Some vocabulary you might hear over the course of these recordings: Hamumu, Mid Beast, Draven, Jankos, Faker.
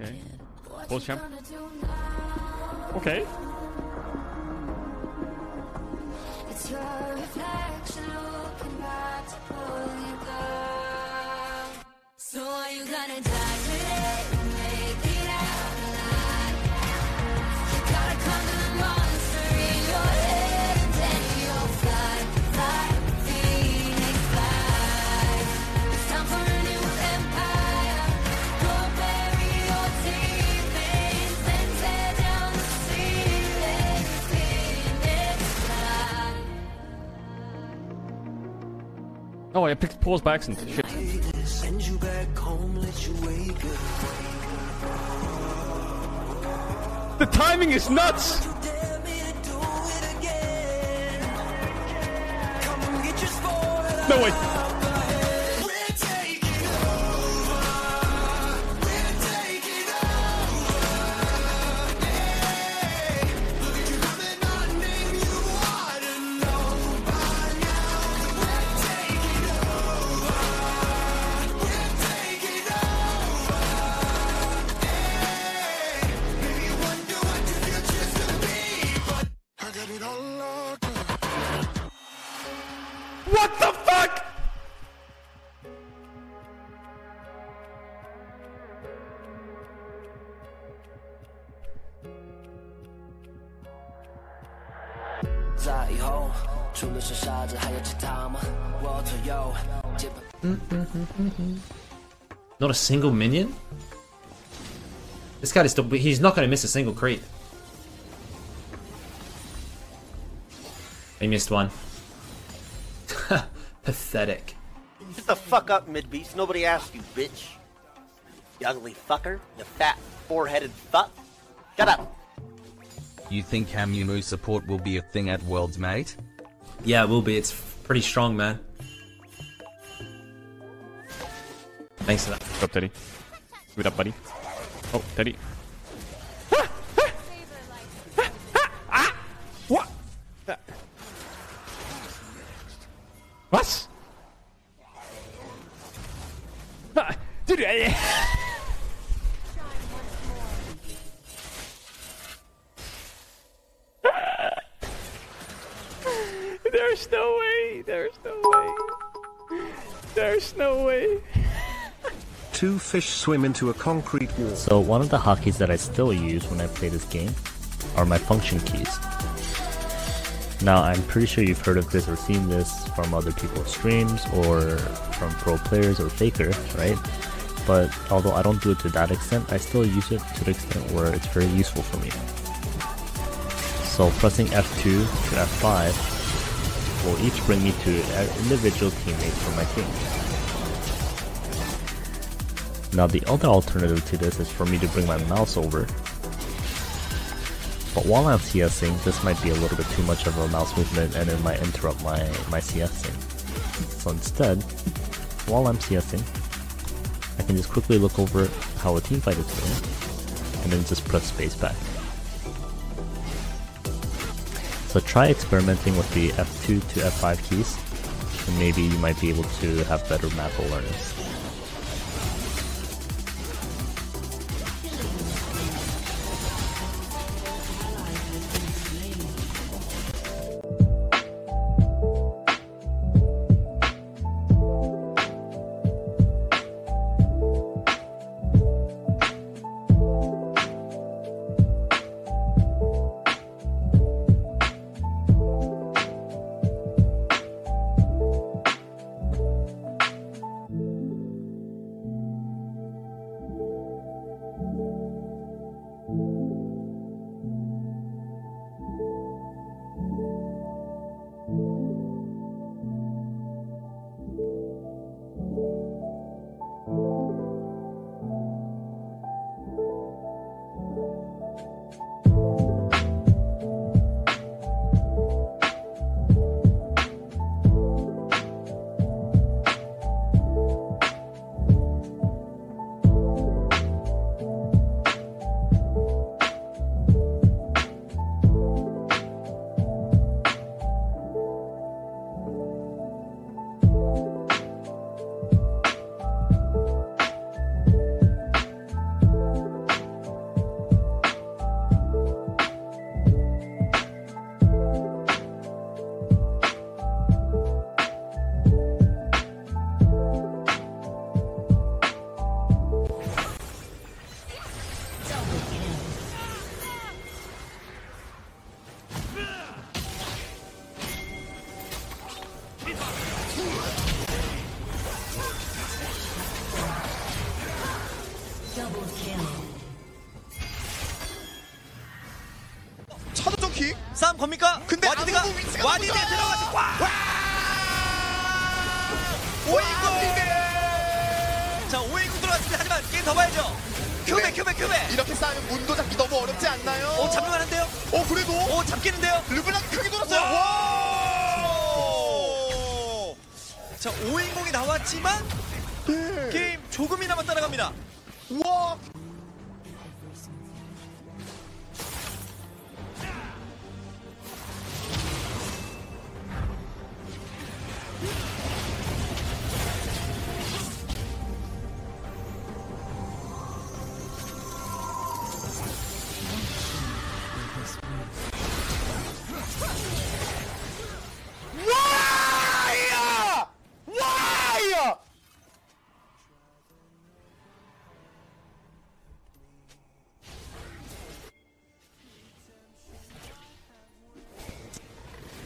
Okay. Post champ. Okay. It's your reflection looking back to pull you down. So are you gonna die today or make it out alive? You gotta come to the monster in your head and then you'll fly, fly, Phoenix, fly. It's time for a new empire. Go bury your demons and tear down the ceiling. Phoenix, fly. Oh, I picked pause by accident. Shit. Send you back home, let you wake up. The timing is nuts! No way! Not a single minion? This guy is still, he's not gonna miss a single creep. He missed one. Pathetic. Shut the fuck up, Mid Beast. Nobody asked you, bitch. You ugly fucker. You fat, four-headed fuck. Shut up. You think Hamumu support will be a thing at Worlds, mate? Yeah, it will be. It's pretty strong, man. Thanks for that. Stop, Teddy. Give it up, buddy. Oh, Teddy. What? What? Dude, there's no way. There's no way. There's no way. Two fish swim into a concrete wall. So one of the hotkeys that I still use when I play this game are my function keys. Now I'm pretty sure you've heard of this or seen this from other people's streams or from pro players or Faker, right? But although I don't do it to that extent, I still use it to the extent where it's very useful for me. So pressing F2 to F5 will each bring me to an individual teammate from my team. Now the other alternative to this is for me to bring my mouse over, but while I'm CSing, this might be a little bit too much of a mouse movement and it might interrupt my CSing. So instead, while I'm CSing, I can just quickly look over how a teamfight is going and then just press space back. So try experimenting with the F2 to F5 keys and maybe you might be able to have better map awareness. 겁니까? 근데 와디드가 와디드에 들어가서 와와오이구 자 오이구 들어갔습니다. 하지만 게임 더 봐야죠. 큐베 큐베 큐베 이렇게 싸우면 문도 잡기 너무 어렵지 않나요? 오 잡을만한데요? 오 그래도 오 잡기는데요? 르블랑 크게 돌았어요. 와! 자 5인공이 나왔지만 네. 게임 조금이나마 따라갑니다. 와!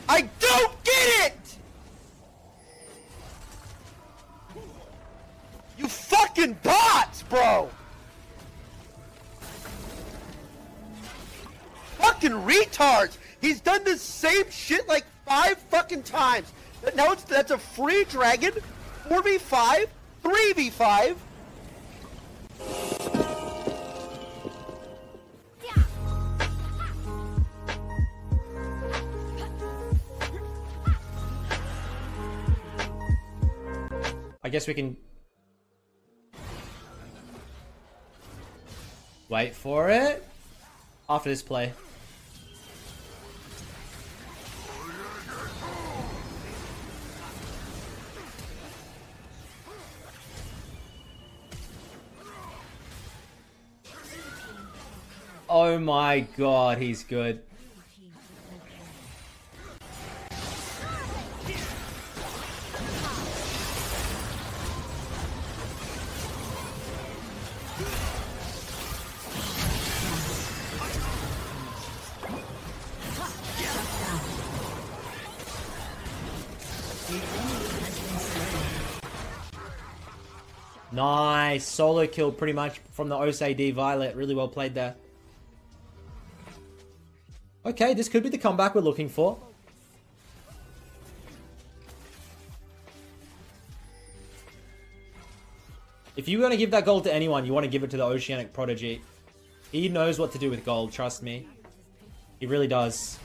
I don't get it! You fucking bots, bro! Fucking retards! He's done this same shit like 5 fucking times. Now it's, that's a free dragon, 4v5, 3v5. I guess we can wait for it after this play. Oh my god, he's good. Nice solo kill pretty much from the Osei Violet. Really well played there. Okay, this could be the comeback we're looking for. If you're going to give that gold to anyone, you want to give it to the Oceanic Prodigy. He knows what to do with gold, trust me. He really does.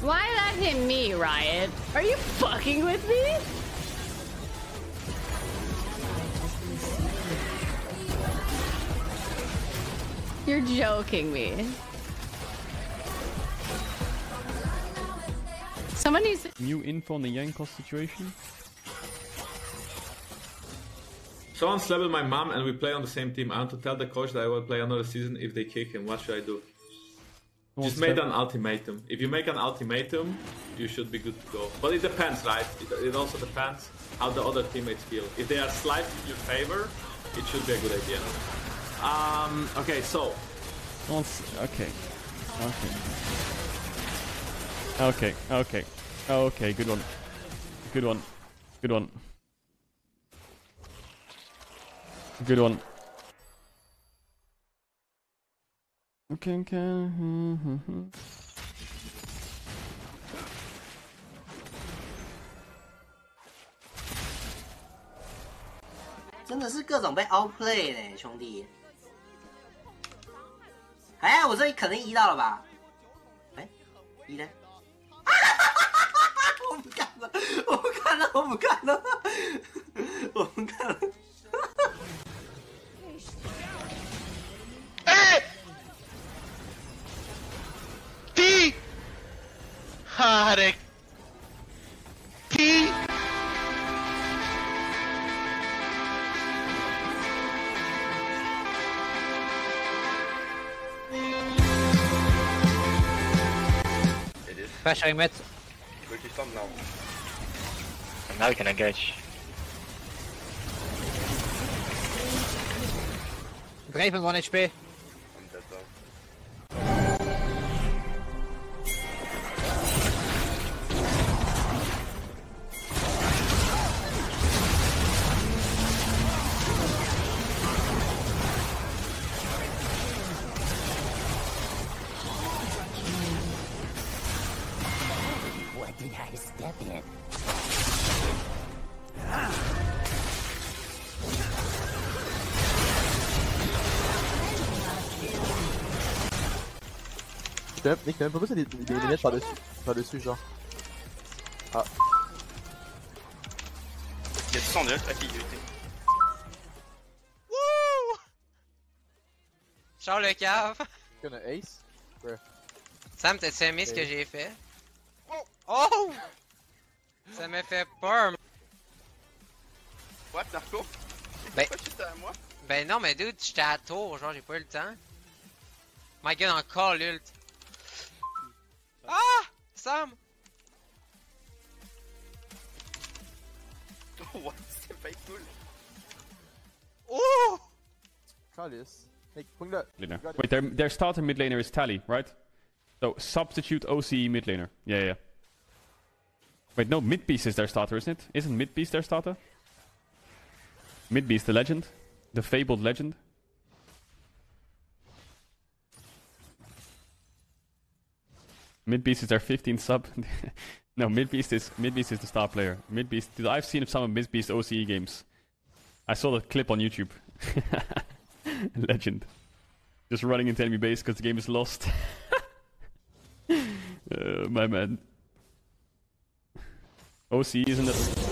Why that hit me, Riot? Are you fucking with me? You're joking me. Someone needs to new info on the Jankos situation. Someone slept with my mom and we play on the same team. I want to tell the coach that I will play another season if they kick him. What should I do? Just made an ultimatum. If you make an ultimatum, you should be good to go. But it depends, right? It also depends how the other teammates feel. If they are slightly in your favor, it should be a good idea. Okay, so... Okay, good one. Good one. Okay.真的是各种被 outplay 呢，兄弟。哎，我这里肯定移到了吧？哎，移嘞！我不干了，我不干了。Harek T Flash I met. Good to stop now. And now we can engage. Draven 1 HP. mec t'as même pas posé des lunettes par dessus, genre. Ah. Il y a 100 de l'autre, ok, il a été. Wouh! Genre le cave! Qu'on a ace? Ouais. Sam, t'as-tu aimé ce que j'ai fait? Oh! Ça m'a fait peur! What, Narco? Ben, non, mais dude, j'étais à la tour, genre j'ai pas eu le temps. My god, encore l'ult! Ah! Sam! What? C'est pas cool! Ooh! Callis. Hey, bring that. Wait, their starter mid laner is Tally, right? So, substitute OCE mid laner. Yeah, yeah. Wait, no, Mid Beast is their starter, isn't it? Isn't Mid Beast their starter? Mid Beast, the legend. The fabled legend. Mid Beast is their 15th sub. No, Mid Beast is the star player. Mid Beast, dude, I've seen some of Mid Beast OCE games. I saw that clip on YouTube. Legend. Just running into enemy base because the game is lost. My man. OCE isn't that.